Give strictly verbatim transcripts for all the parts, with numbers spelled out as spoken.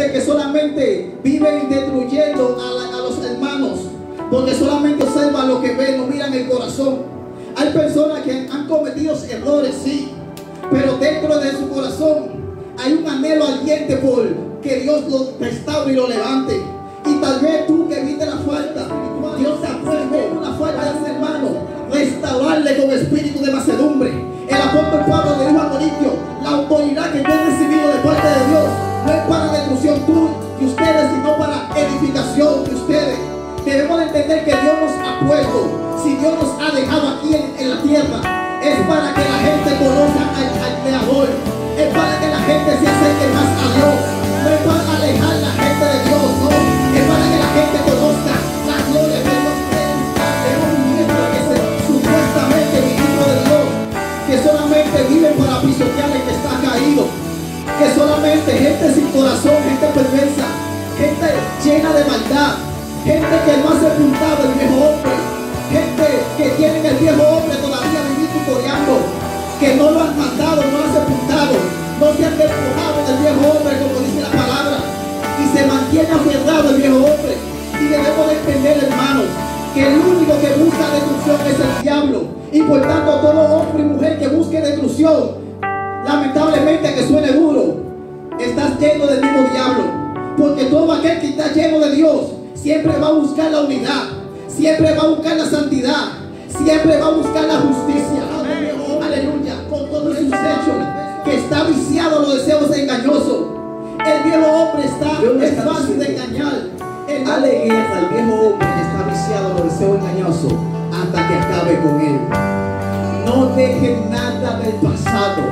gente que solamente vive destruyendo a, la, a los hermanos, porque solamente observan lo que ven, no miran el corazón. Hay personas que han cometido errores, sí, pero dentro de su corazón hay un anhelo ardiente por que Dios lo restaure y lo levante. Y tal vez tú que viste la falta, Dios te acuerde una falta de ese hermano, restaurarle con espíritu de mansedumbre. El apóstol Pablo le dijo a Corintios: la autoridad que yo he recibido de parte de Dios no es para destrucción tú y ustedes, sino para edificación de ustedes. Debemos de entender que Dios nos ha puesto, si Dios nos ha dejado aquí en, en la tierra, es para que la gente conozca al, al Creador, es para que la gente se acerque más a Dios, no es para alejar la gente de Dios, no, es para que la gente conozca la gloria de Dios. Es un ministro que se, supuestamente ministro de Dios, que solamente vive para pisotear el que está caído, que solamente gente sin corazón, gente perversa, gente llena de maldad, gente que no ha sepultado el viejo hombre, gente que tiene el viejo hombre todavía viviendo y coreando, que no lo han matado, no lo han sepultado, no se han despojado del viejo hombre, como dice la palabra, y se mantiene aferrado el viejo hombre. Y debemos de entender, hermanos, que el único que busca destrucción es el diablo, y por tanto todo hombre y mujer que busque destrucción, lamentablemente, que suene duro, estás lleno del mismo diablo, porque todo aquel que está lleno de Dios siempre va a buscar la unidad, siempre va a buscar la santidad, siempre va a buscar la justicia. Aleluya, con todos sus hechos, que está viciado a los deseos engañosos. El viejo hombre está, no es fácil de engañar. El alegría al viejo hombre que está viciado a los deseos engañosos hasta que acabe con él. No dejen nada del pasado.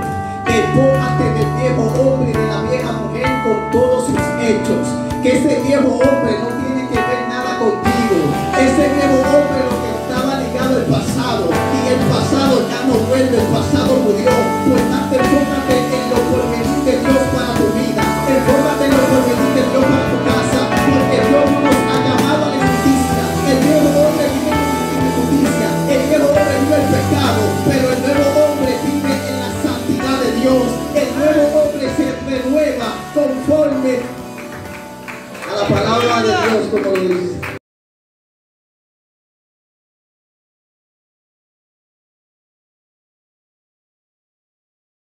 Despójate del viejo hombre y de la vieja mujer con todos sus hechos. Que ese viejo hombre no tiene que ver nada contigo. Ese viejo hombre lo que estaba ligado al pasado, y el pasado ya no vuelve, el pasado murió. Por tanto, enfócate en lo porvenir de Dios para tu vida, enfócate en lo porvenir de Dios para tu casa, porque Dios nos ha llamado a la injusticia. El viejo hombre vive en la injusticia, el viejo hombre vive el pecado, pero el nuevo hombre vive en la santidad de Dios. El nuevo hombre se renueva conforme a la palabra de Dios, como dice.